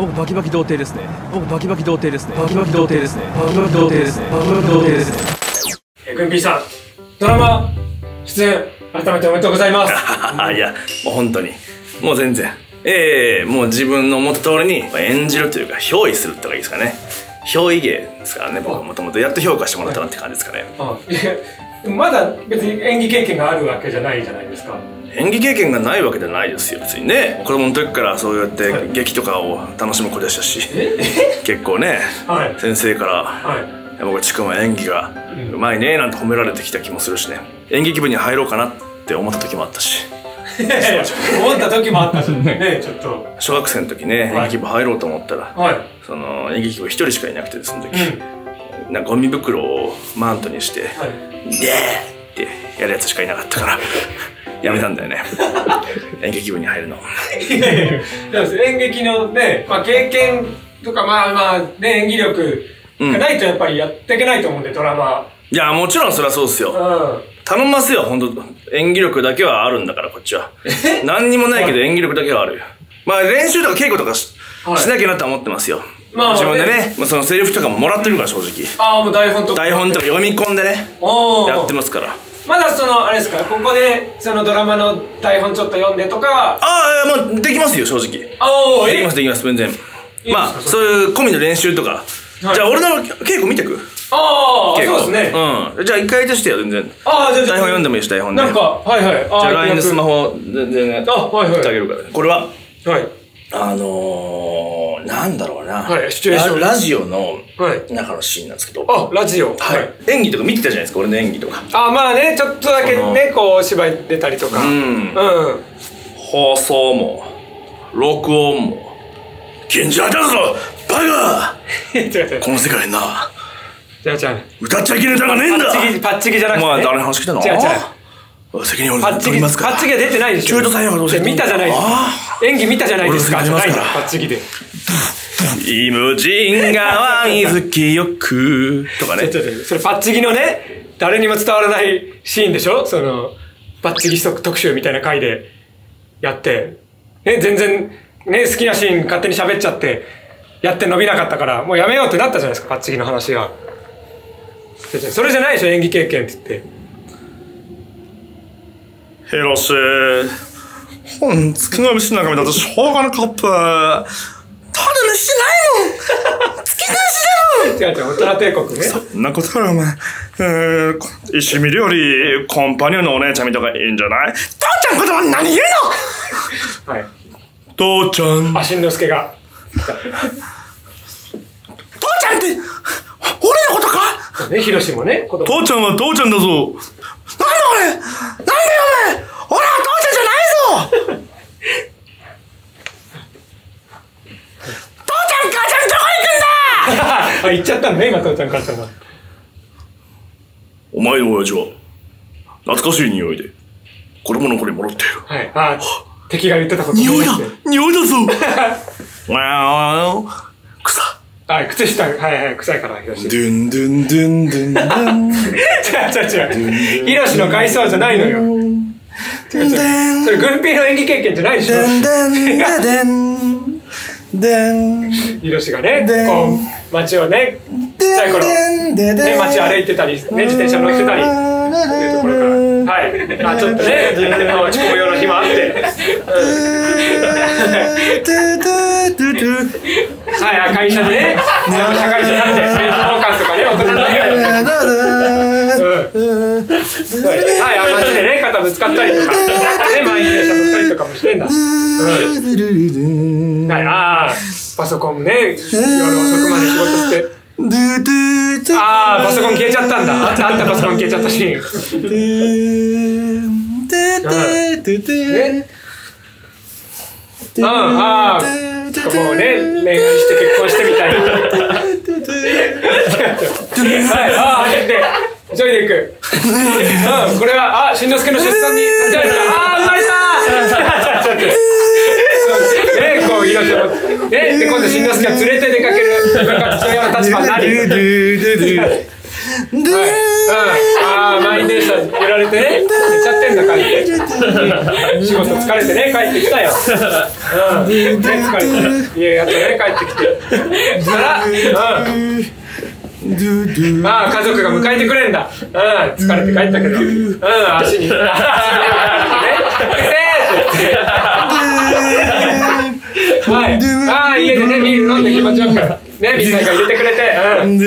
僕バキバキ童貞ですね。僕バキバキ童貞ですね。バキバキ童貞ですね。バキバキ童貞ですね。バキバキ童貞ですね。グンピーさん、ドラマ出演改めておめでとうございます。いや、もう本当にもう全然もう自分の思った通りに演じるというか憑依するってのがいいですかね。憑依芸ですからね。僕はもともとやっと評価してもらったなって感じですかね。まだ別に演技経験があるわけじゃないじゃないですか。演技経験がないわけじゃないですよ別にね。子供の時からそうやって劇とかを楽しむ子でしたし、結構ね、先生から「僕ちくんは演技がうまいね」なんて褒められてきた気もするしね。演劇部に入ろうかなって思った時もあったし、思った時もあったしね。ちょっと小学生の時ね、演劇部入ろうと思ったら、その演劇部一人しかいなくて、その時なんかゴミ袋をマントにして「でー!」ってやるやつしかいなかったからやめたんだよね。演劇部に入るの。いやいや、演劇のね、まあ、経験とか演技力がないとやっぱりやっていけないと思うんで、ドラマ。いや、もちろんそりゃそうですよ。頼みますよ、本当。演技力だけはあるんだから、こっちは。何にもないけど演技力だけはあるよ。まあ練習とか稽古とか しなきゃなと思ってますよ。自分でね、そのセリフとかももらってるから、正直。ああ、もう台本とか。台本とか読み込んでね、やってますから。まだそのあれですか、ここでそのドラマの台本ちょっと読んでとか。ああ、もうできますよ正直。できますできます全然。まあそういう込みの練習とか。じゃあ俺の稽古見てく。ああ、そうですね。うん。じゃあ一回としてよ全然。ああ、じゃあ台本読んでもいいし台本ね。なんかじゃあ LINE のスマホ全然ね。あ、ってあげるから。これはなんだろうな、ラジオの中のシーンなんですけど、ラジオ演技とか見てたじゃないですか、俺の演技とか。あ、まあね、ちょっとだけね、こう芝居出たりとか、放送も録音も禁じられてるぞバカ、この世界にな歌っちゃいけない歌がねえんだ。パッチギじゃなくて、まあ誰の話聞いたの。責任を取りますから。パッチギは出てないでしょ。中途採用はどうせ見たじゃないですか。演技見たじゃないですか。ないんだパッチギで。イムジンがワイズキよくとかね。それパッチギのね、誰にも伝わらないシーンでしょ。そのパッチギ特集みたいな回でやって、ね、全然ね、好きなシーン勝手に喋っちゃってやって伸びなかったからもうやめようってなったじゃないですか、パッチギの話は。それじゃないでしょ、演技経験って言って。広瀬、本月の飯なんか見たとしょうがなかった。ただ飯じゃないもん、月の飯だもん。違う違う、大人帝国ね。そんなことからお前、石見料理コンパニオンのお姉ちゃんみたいがいいんじゃない。父ちゃん子供何言うの。はい、父ちゃん、あ、しんのすけが父ちゃんって俺のことかね、広瀬もね、父ちゃんは父ちゃんだぞ。なんで俺、言っちゃったんね、今父ちゃん母ちゃんが。お前の親父は懐かしい匂いで子供の頃にもらっている。はい、ああ、敵が言ってたこと。匂いだ、匂いだぞ。草。はい、靴下、はいはい、臭いから。ドゥンドゥンドゥンドゥンドゥン。違う違う違う。ヒロシの外装じゃないのよ。それ軍兵の演技経験じゃないでしょ。ヒロシがね、こう。街をね、小さい頃ね、街歩いてたりね、自転車乗ってたりっていうところから、はい、まあちょっとね、落ち込むような日もあって、はい、会社でね、社会人になって、交換とかね、大人になって、はい、街でね、肩ぶつかったりとか、ね、満員電車乗ったりとかもしてんだ。はい、ああ。パソコンね、夜遅くまで仕事して。ああ、パソコン消えちゃったんだ。あったパソコン消えちゃったシーン。ああ、もうね、恋愛して結婚してみたいな。はい、ああ、走って、急いでいく。これは、あ、しんのすけの出産に、ああ、生まれた。ちょっと。で今度しんのすけが連れて出かける、そういう立場になる。ああ、満員電車に揺られてね、寝ちゃってんだ、帰って仕事疲れてね、帰ってきたよ、うん、全然疲れて、いや、やっとね、帰ってきてから、うんああ、家族が迎えてくれんだ。うん、疲れて帰ったけど、うん、足にね、はい、ああ、家でね、ビール飲んで気持ちよくね、みんなが入れてくれて、うん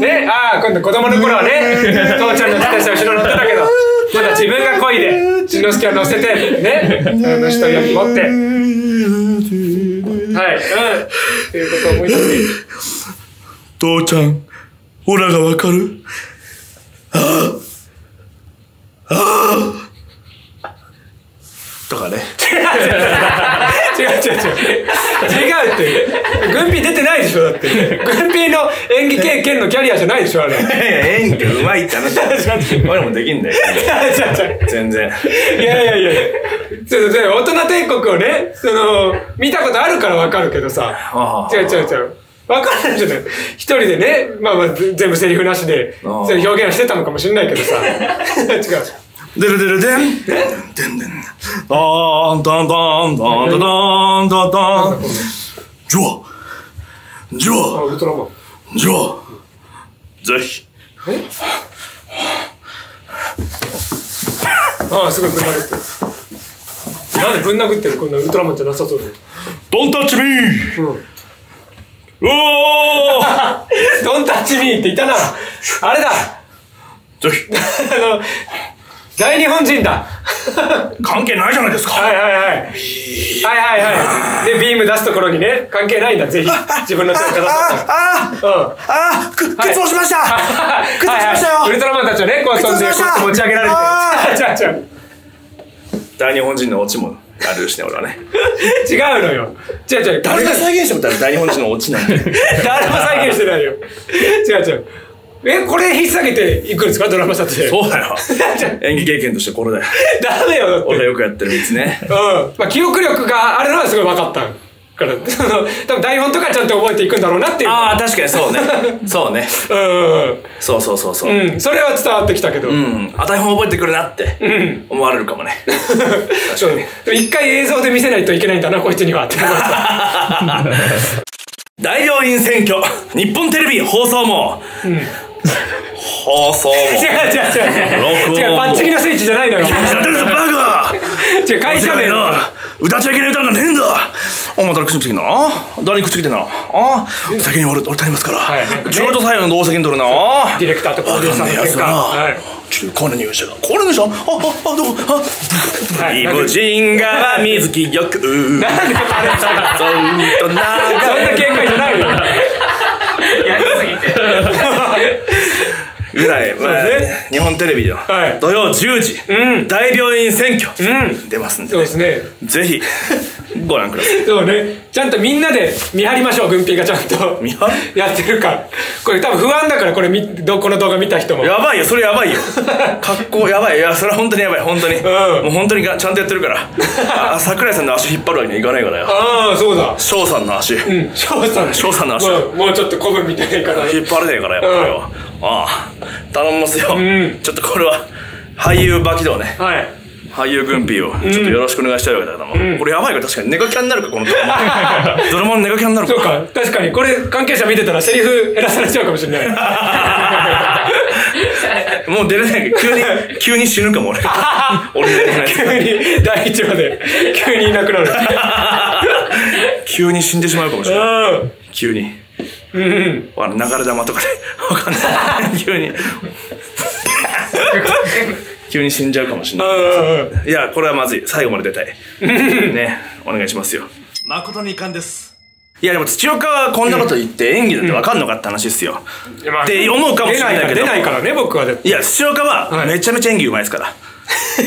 ね、ああ、今度子供の頃はね、父ちゃんの自転車後ろ乗ってたけど、まだ自分が漕いで、しんのすけを乗せて、ね、あの人に持ってはい、うん、っていうことを思い出して父ちゃん、オラがわかるああああとかね違うって軍備出てないでしょ、だって軍備の演技経験のキャリアじゃないでしょ、あれ演技うまいって話俺もできんだよ全然いや大人帝国をね、その見たことあるから分かるけどさ、違う分かんないじゃない、一人でね、まあ全部セリフなしで表現はしてたのかもしれないけどさ違うでるでるでんでんでんどんどんどんどんどんどんどんどんジョージョージョーぜひああすごいぶん殴ってる、なんでぶん殴ってる、こんなウルトラマンじゃなさそうでドンタッチミーおードンタッチミーっていたなあれだぜひ大日本人だ関係ないじゃないですかはいでビーム出すところにね関係ないんだ、ぜひ自分の手をかざしたああく欠乏しましたウルトラマンたちをねこう遊んで持ち上げられて大日本人のオチもあるしね、俺はね違うのよ違う誰が再現しても大日本人のオチなんで誰も再現してないよ違うえ、これ引っ提げていくんですかドラマ撮影。そうだよ。演技経験としてこれだよ。ダメよ、だって。俺よくやってるんですね。うん。まあ、記憶力があるのはすごい分かったから、多分台本とかちゃんと覚えていくんだろうなっていう。ああ、確かにそうね。そうね。うん。そう。うん。それは伝わってきたけど。うん。あ、台本覚えてくるなって思われるかもね。そうね。でも一回映像で見せないといけないんだな、こいつにはって思った。大病院選挙。日本テレビ放送も。うん。違うパッチギのスイッチじゃないのよ。違う会社名の歌っちゃいけない歌がねえんだ。お前誰口につけんな。誰に口つけてんな。あ、先に俺足りますから。中途採用の同席に取るな。ディレクターとプロデューサーの結果。これの入社。どこ。イボジン川水木玉。なんでそんな警戒じゃないよ。やりすぎて。ぐらい、日本テレビの土曜10時大病院選挙出ますんで、ぜひご覧ください。そうね、ちゃんとみんなで見張りましょう。軍艇がちゃんとやってるから、これ多分不安だから、これこの動画見た人もやばいよ、それやばいよ、格好やばい、いやそれは本当にやばい、本当にちゃんとやってるから、櫻井さんの足引っ張るわけにはいかないからよ。ああそうだ、翔さんの足、翔さんの足もうちょっと古文みたいから引っ張れねえからよ。ああ頼みますよ、ちょっとこれは俳優馬起動ね、俳優軍備をちょっとよろしくお願いしたいわけだけども、これやばいから確かにネガキャンになるか、このドラマのネガキャンになるか。そうか、確かにこれ関係者見てたらセリフ減らされちゃうかもしれない。もう出れないけど急に死ぬかも俺急に第一話で急にいなくなる急に死んでしまうかもしれない、急に流れ玉とかでわかんない急に死んじゃうかもしれない。いやこれはまずい、最後まで出たいね、お願いしますよ。誠に遺憾です。いやでも土岡はこんなこと言って演技だってわかんのかって話ですよって思うかもしれないけど、出ないからね僕は。いや土岡はめちゃめちゃ演技うまいですから。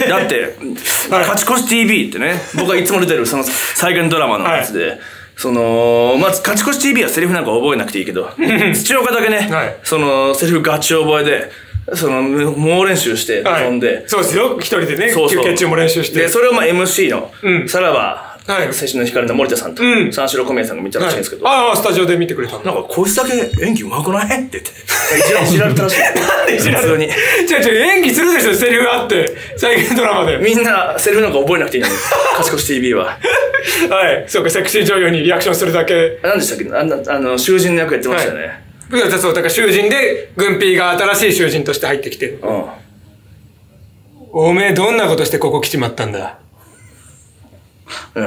だって「勝ち越し TV」ってね、僕はいつも出てるその再現ドラマのやつで、そのまず勝ち越し TV はセリフなんか覚えなくていいけど、土岡だけね、そのセリフガチ覚えで、その猛練習して飛んで、そうですよ、一人でね休憩中も練習して、でそれをまあ MC のさらば青春の光の森田さんと三四郎小宮さんが見たらしいんですけど、ああスタジオで見てくれた。なんかこいつだけ演技うまくないって言っていじられたらしい。なんでいじられるのに演技するでしょ、セリフあって再現ドラマでみんなセリフなんか覚えなくていいのに賢し TV は。はい、そうか、セクシー女優にリアクションするだけ。何でしたっけ、囚人の役やってましたよね。そう、だから囚人で軍ピーが新しい囚人として入ってきて、おめえどんなことしてここ来ちまったんだ。うん、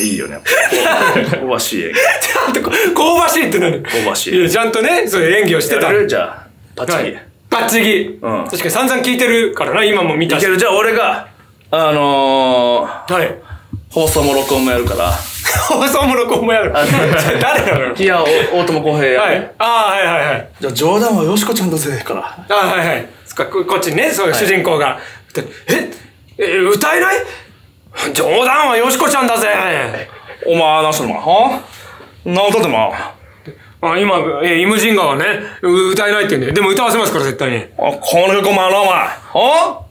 いいよね。香ばしい演技。ちゃんと香ばしいって何？香ばしい。いや、ちゃんとね、そういう演技をしてた。じゃあ、パッチギ。パッチギ。確かに散々聞いてるからな、今も見たし。いける。じゃあ俺が、はい。放送も録音もやるから。放送も録音もやる。誰なの？いや、大友康平や。はい。ああ、はいはいはい。じゃあ冗談はよしこちゃんだぜ、から。ああ、はいはい。こっちね、そういう主人公が。え、歌えない？冗談はよしこちゃんだぜ。お前、なしたのはなおたてま。あ、今、イムジンガーはね、歌えないって言うんで。でも歌わせますから、絶対に。あ、この曲もあの、お前。は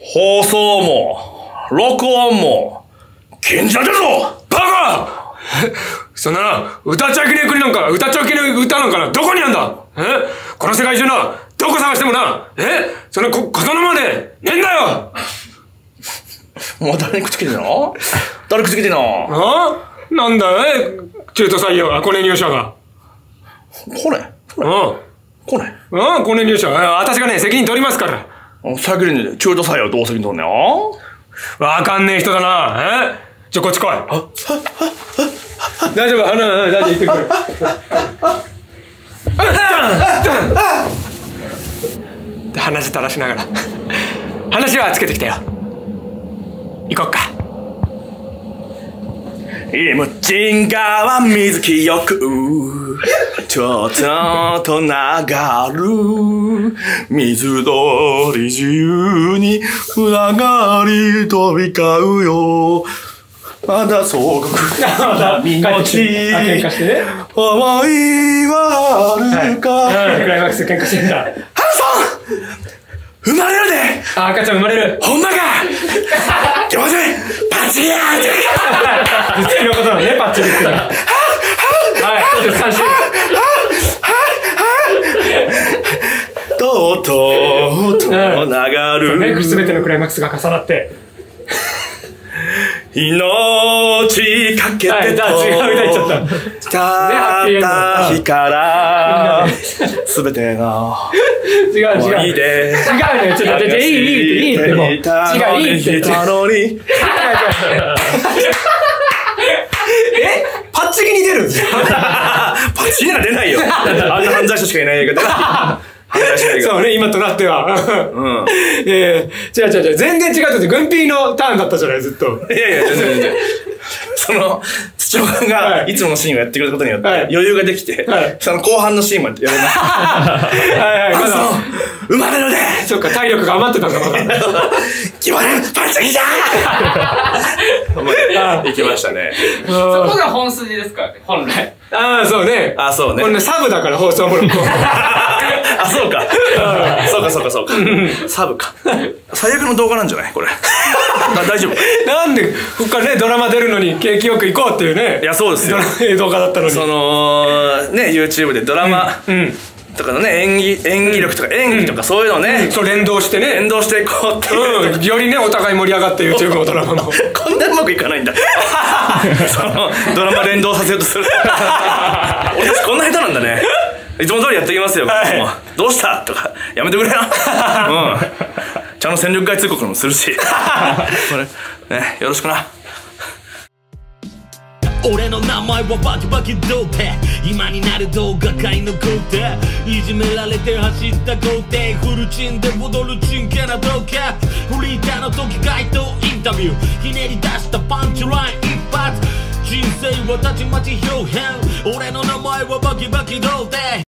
放送も、録音も、賢者だぞバカそんなな、歌っちゃいけねえ国なんか、歌っちゃいけねえ歌なんかな、どこにあんだこの世界中な、どこ探してもな、その刀まで、ねえんだよもう誰にくっつけてんの？誰くっつけてんの？ああ？なんだ中途採用が、コネ入社が。コネ？うん。コネ？うん、コネ入社。私がね、責任取りますから。先に中途採用どう責任取んねん？わかんねえ人だな。じゃ、こっち来い。大丈夫、大丈夫、行ってくる。鼻血垂らしながら。話はつけてきたよ。行こっか。イムジンガーは水清くちょっと流る水鳥自由に群がり飛び交うよ。まだ総国の身の血思いはあるか。クライマックス喧嘩してんだ。ハルソン生まれるで。あ、赤ちゃん生まれる。ほんまか行きませんパチギャーってぶつけのことなのね、パチギャーってはははい、三振とうとうと流るすべてのクライマックスが重なって命かけてとたった日からすべての違う違う違うね、ちょっといいいいいいってもう違ういいってパッチギに出るんですよ。パッチギなら出ないよ、あんな犯罪者しかいない映画だ。そうね、今となっては。違う。全然違うって、軍ピーのターンだったじゃない、ずっと。いやいや、全然。その、土屋君がいつものシーンをやってくれることによって、余裕ができて、その後半のシーンまでやれない。生まれるね。そっか、体力が余ってたんだ、まだ。決まるパチギじゃんいきましたね。そこが本筋ですからね、本来。ああ、そうね。ああ、そうね。これね、サブだから、放送も。あ、そうか。そうか。サブか。最悪の動画なんじゃないこれ。大丈夫。なんで、こっからね、ドラマ出るのに景気よく行こうっていうね。いや、そうですよ。動画だったのに。その、ね、YouTube でドラマとかのね、演技力とか演技とかそういうのね。そう、連動してね。連動していこうっていう。よりね、お互い盛り上がって YouTube のドラマも。こんなうまくいかないんだ。その、ドラマ連動させようとする。俺たちこんな下手なんだね。いつも通りやっていきますよ。どうしたとか、やめてくれな。ちゃんと戦力外通告もするし。ね、よろしくな。俺の名前はバキバキ童貞、今になる動画界の皇帝、いじめられて走った皇帝、フルチンで戻るチンケな動画、フリーターの時街頭インタビュー、ひねり出したパンチライン一発、人生はたちまち表変、俺の名前はバキバキ童貞。